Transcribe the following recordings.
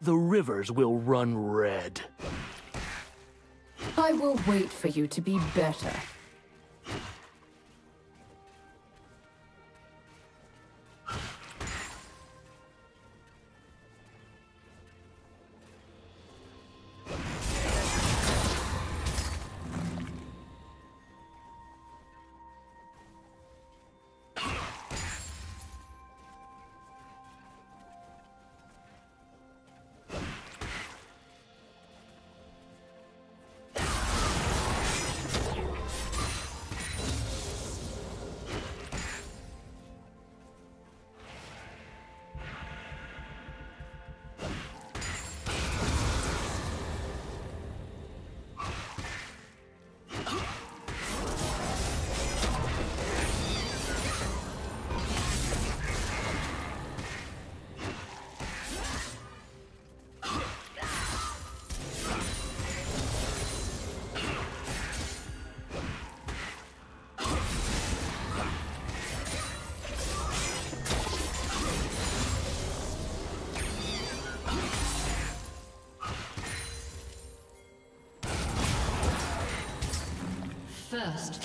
The rivers will run red. I will wait for you to be better. First.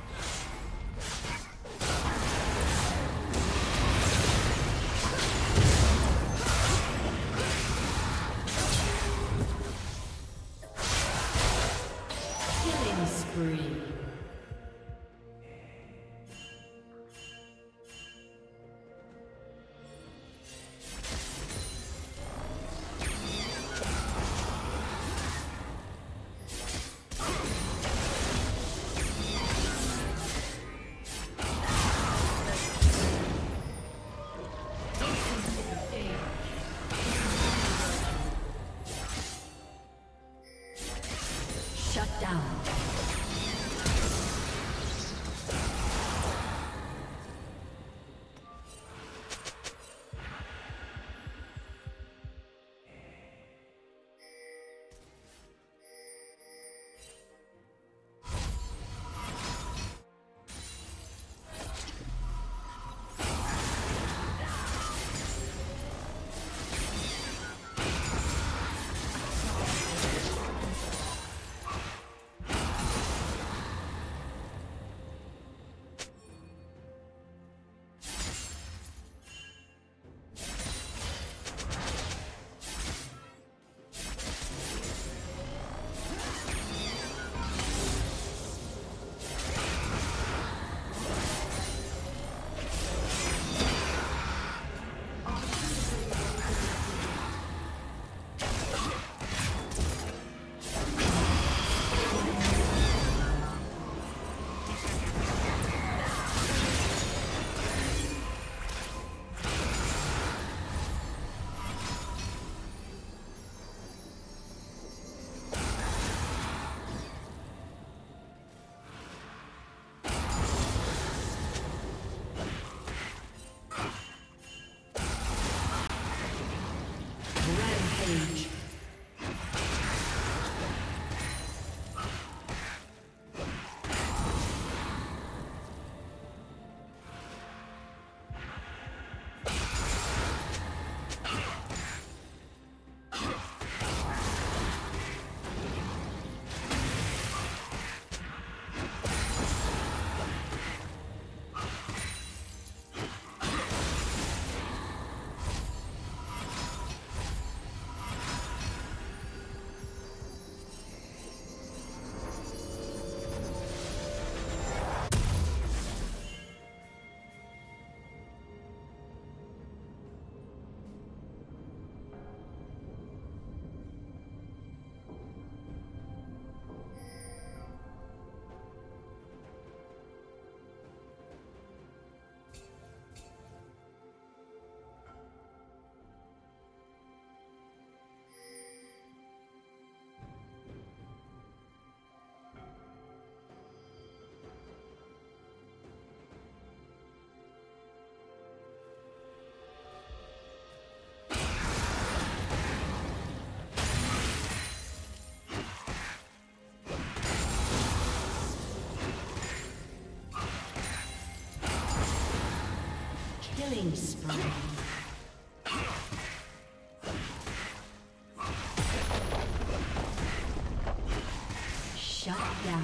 Killing spree. Shut down.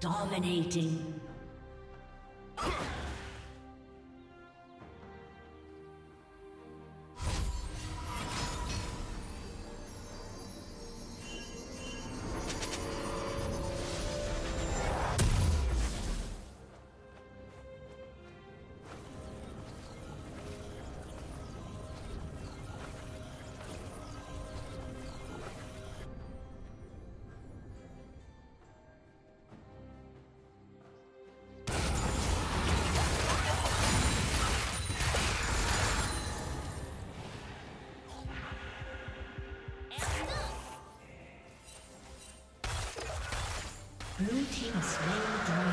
Dominating. Blue team slain the dragon.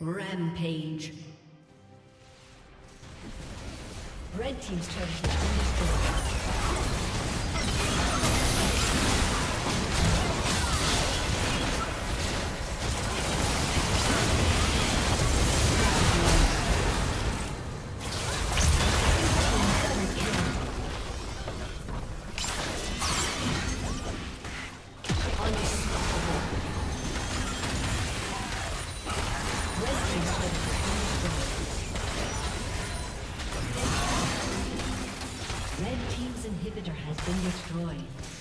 Rampage. Red team's turret has been destroyed. Red team's inhibitor has been destroyed.